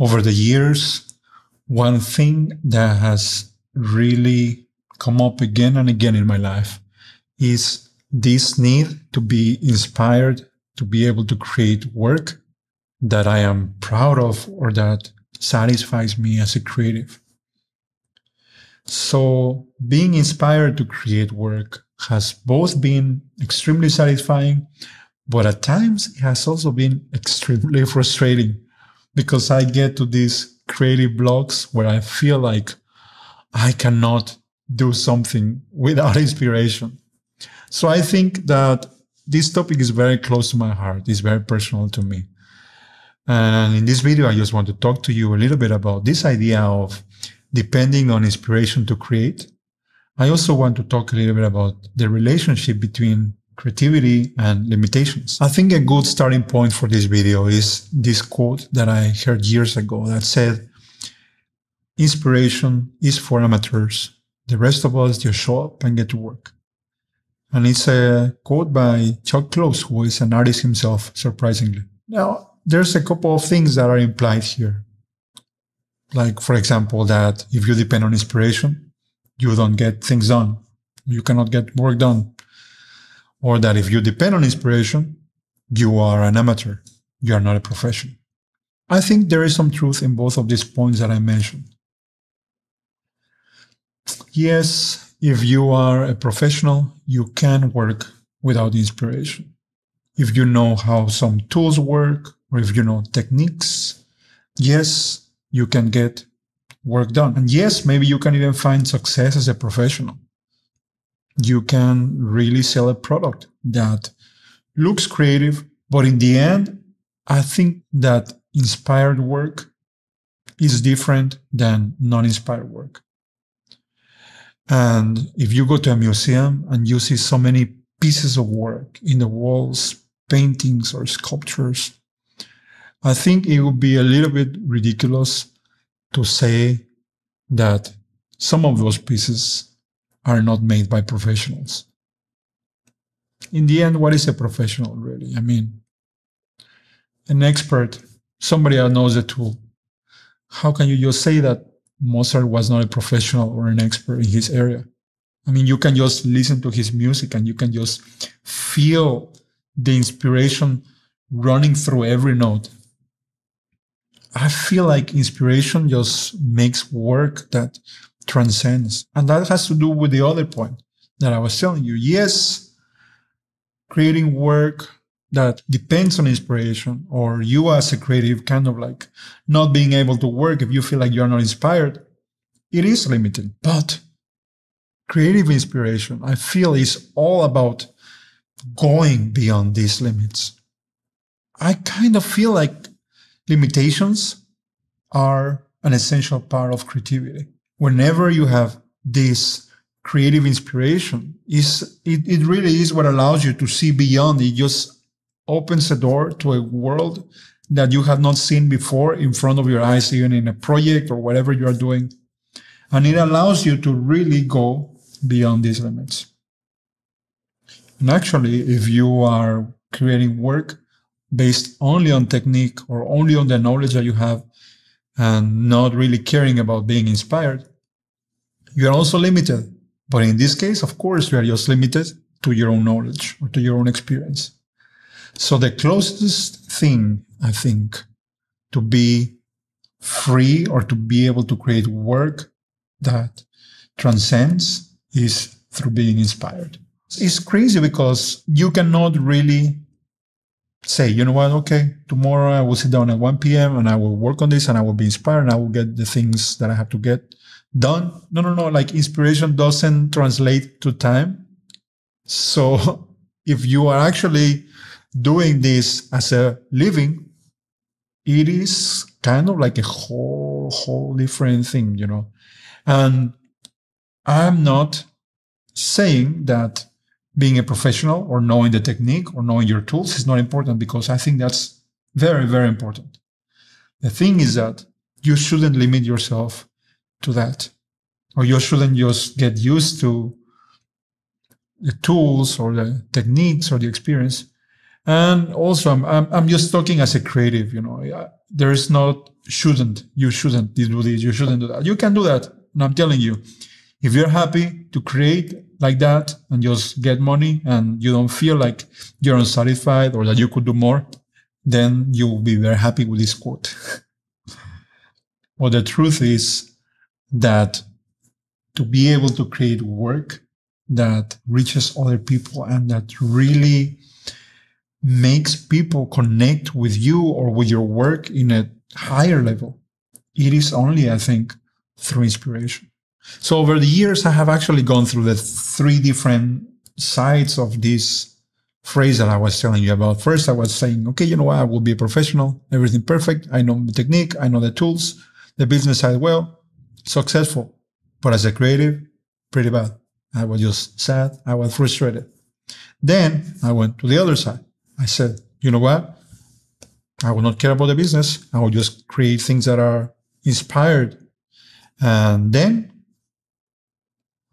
over the years, one thing that has really come up again and again in my life is this need to be inspired, to be able to create work that I am proud of or that satisfies me as a creative. So being inspired to create work has both been extremely satisfying, but at times it has also been extremely frustrating, because I get to these creative blocks where I feel like I cannot do something without inspiration. So I think that this topic is very close to my heart. It's very personal to me. And in this video, I just want to talk to you a little bit about this idea of depending on inspiration to create. I also want to talk a little bit about the relationship between creativity and limitations. I think a good starting point for this video is this quote that I heard years ago that said, "Inspiration is for amateurs. The rest of us just show up and get to work." And it's a quote by Chuck Close, who is an artist himself, surprisingly. Now, there's a couple of things that are implied here. Like, for example, that if you depend on inspiration, you don't get things done. You cannot get work done. Or that if you depend on inspiration, you are an amateur. You are not a professional. I think there is some truth in both of these points that I mentioned. Yes, if you are a professional, you can work without inspiration. If you know how some tools work, or if you know techniques, yes, you can get work done. And yes, maybe you can even find success as a professional. You can really sell a product that looks creative, but in the end, I think that inspired work is different than non-inspired work. And if you go to a museum and you see so many pieces of work in the walls, paintings or sculptures, I think it would be a little bit ridiculous to say that some of those pieces are not made by professionals. In the end, what is a professional really? I mean, an expert, somebody that knows the tool. How can you just say that Mozart was not a professional or an expert in his area? I mean, you can just listen to his music and you can just feel the inspiration running through every note. I feel like inspiration just makes work that transcends. And that has to do with the other point that I was telling you. Yes, creating work that depends on inspiration, or you as a creative kind of like not being able to work if you feel like you're not inspired, it is limiting. But creative inspiration, I feel, is all about going beyond these limits. I kind of feel like limitations are an essential part of creativity. Whenever you have this creative inspiration, it really is what allows you to see beyond it. Just opens a door to a world that you have not seen before in front of your eyes, even in a project or whatever you are doing. And it allows you to really go beyond these limits. And actually, if you are creating work based only on technique or only on the knowledge that you have and not really caring about being inspired, you are also limited. But in this case, of course, you are just limited to your own knowledge or to your own experience. So the closest thing, I think, to be free or to be able to create work that transcends is through being inspired. It's crazy because you cannot really say, you know what, okay, tomorrow I will sit down at 1 p.m. and I will work on this and I will be inspired and I will get the things that I have to get done. No. Like, inspiration doesn't translate to time. So if you are actually doing this as a living, it is kind of like a whole different thing, you know. And I'm not saying that being a professional or knowing the technique or knowing your tools is not important, because I think that's very, very important. The thing is that you shouldn't limit yourself to that, or you shouldn't just get used to the tools or the techniques or the experience And also, I'm just talking as a creative, you know, there is not shouldn't, you shouldn't do this, you shouldn't do that. You can do that. And I'm telling you, if you're happy to create like that and just get money and you don't feel like you're unsatisfied or that you could do more, then you will be very happy with this quote. Well, the truth is that to be able to create work that reaches other people and that really makes people connect with you or with your work in a higher level, it is only, I think, through inspiration. So over the years, I have actually gone through the three different sides of this phrase that I was telling you about. First, I was saying, okay, you know what? I will be a professional, everything perfect. I know the technique. I know the tools, the business side well, successful. But as a creative, pretty bad. I was just sad. I was frustrated. Then I went to the other side. I said, you know what? I will not care about the business. I will just create things that are inspired. And then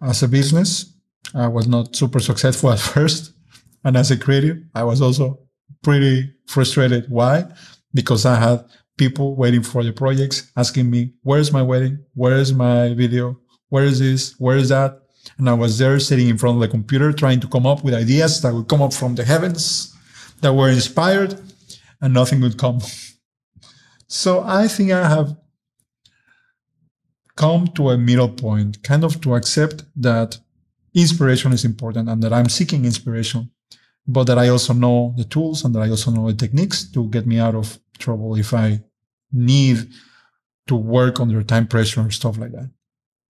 as a business, I was not super successful at first. And as a creative, I was also pretty frustrated. Why? Because I had people waiting for the projects, asking me, where's my wedding? Where's my video? Where is this? Where is that? And I was there sitting in front of the computer trying to come up with ideas that would come up from the heavens, that were inspired, and nothing would come. So I think I have come to a middle point, kind of to accept that inspiration is important and that I'm seeking inspiration, but that I also know the tools and that I also know the techniques to get me out of trouble if I need to work under time pressure and stuff like that.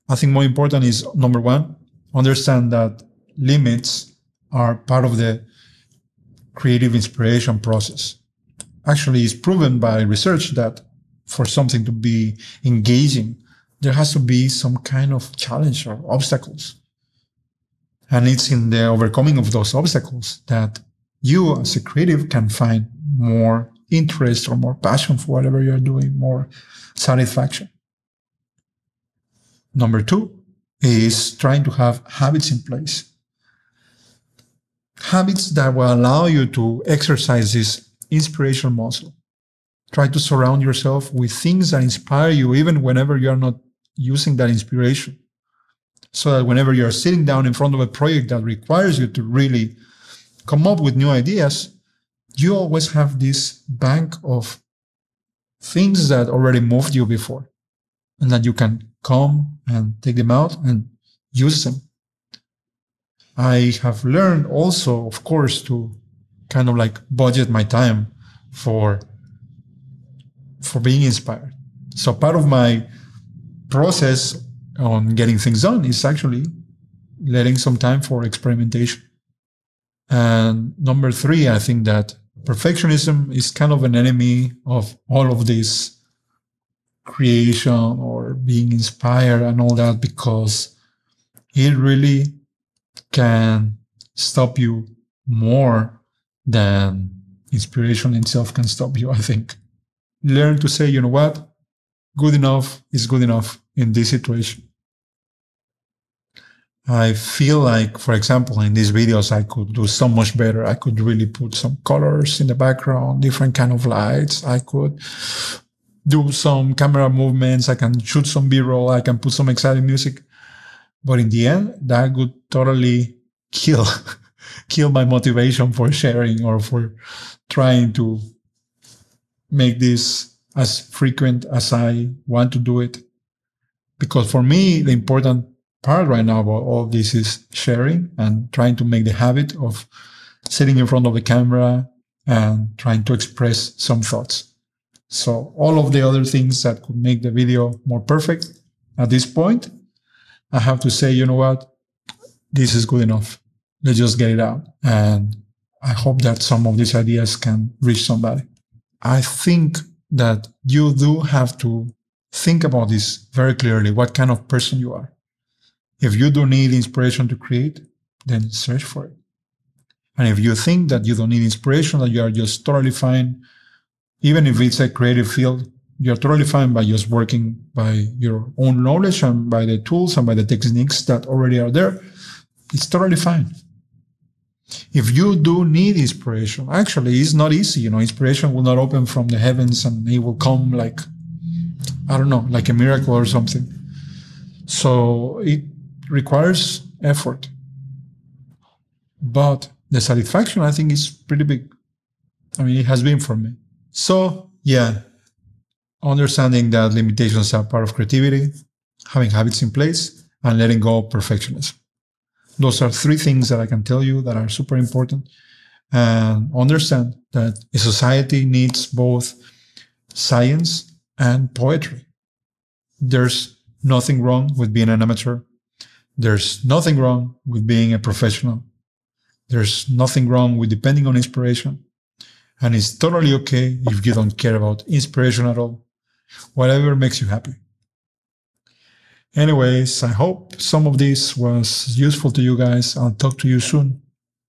I think more important is, number one, understand that limits are part of the creative inspiration process. Actually, it's proven by research that for something to be engaging, there has to be some kind of challenge or obstacles. And it's in the overcoming of those obstacles that you as a creative can find more interest or more passion for whatever you're doing, more satisfaction. Number two is trying to have habits in place. Habits that will allow you to exercise this inspirational muscle. Try to surround yourself with things that inspire you, even whenever you are not using that inspiration. So that whenever you are sitting down in front of a project that requires you to really come up with new ideas, you always have this bank of things that already moved you before and that you can come and take them out and use them. I have learned also, of course, to kind of like budget my time for being inspired. So part of my process on getting things done is actually letting some time for experimentation. And number three, I think that perfectionism is kind of an enemy of all of this creation or being inspired and all that, because it really can stop you more than inspiration itself can stop you, I think. Learn to say, you know what? Good enough is good enough in this situation. I feel like, for example, in these videos, I could do so much better. I could really put some colors in the background, different kind of lights. I could do some camera movements. I can shoot some B-roll. I can put some exciting music. But in the end, that would totally kill my motivation for sharing or for trying to make this as frequent as I want to do it. Because for me, the important part right now about all this is sharing and trying to make the habit of sitting in front of the camera and trying to express some thoughts. So all of the other things that could make the video more perfect at this point, I have to say, you know what? This is good enough. Let's just get it out. And I hope that some of these ideas can reach somebody. I think that you do have to think about this very clearly, what kind of person you are. If you do need inspiration to create, then search for it. And if you think that you don't need inspiration, that you are just totally fine, even if it's a creative field, you're totally fine by just working by your own knowledge and by the tools and by the techniques that already are there. It's totally fine. If you do need inspiration, actually, it's not easy. You know, inspiration will not open from the heavens and it will come like, I don't know, like a miracle or something. So it requires effort. But the satisfaction, I think, is pretty big. I mean, it has been for me. So, yeah, understanding that limitations are part of creativity, having habits in place, and letting go of perfectionism. Those are three things that I can tell you that are super important. And understand that a society needs both science and poetry. There's nothing wrong with being an amateur. There's nothing wrong with being a professional. There's nothing wrong with depending on inspiration. And it's totally okay if you don't care about inspiration at all. Whatever makes you happy. Anyways, I hope some of this was useful to you guys. I'll talk to you soon.